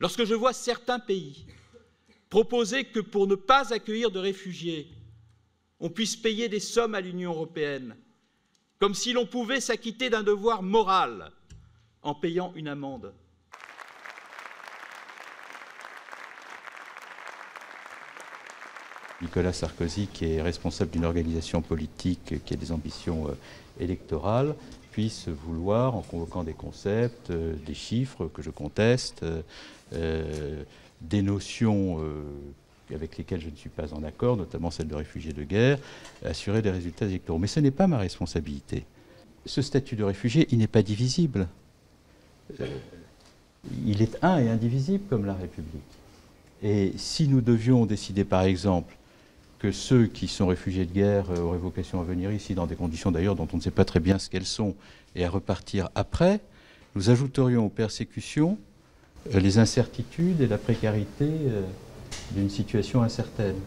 Lorsque je vois certains pays proposer que pour ne pas accueillir de réfugiés, on puisse payer des sommes à l'Union européenne, comme si l'on pouvait s'acquitter d'un devoir moral en payant une amende. Nicolas Sarkozy, qui est responsable d'une organisation politique qui a des ambitions électorales, puisse vouloir, en convoquant des concepts, des chiffres que je conteste, des notions avec lesquelles je ne suis pas en accord, notamment celle de réfugié de guerre, assurer des résultats électoraux. Mais ce n'est pas ma responsabilité. Ce statut de réfugié, il n'est pas divisible. Il est un et indivisible comme la République. Et si nous devions décider, par exemple, que ceux qui sont réfugiés de guerre auraient vocation à venir ici, dans des conditions d'ailleurs dont on ne sait pas très bien ce qu'elles sont, et à repartir après, nous ajouterions aux persécutions les incertitudes et la précarité d'une situation incertaine.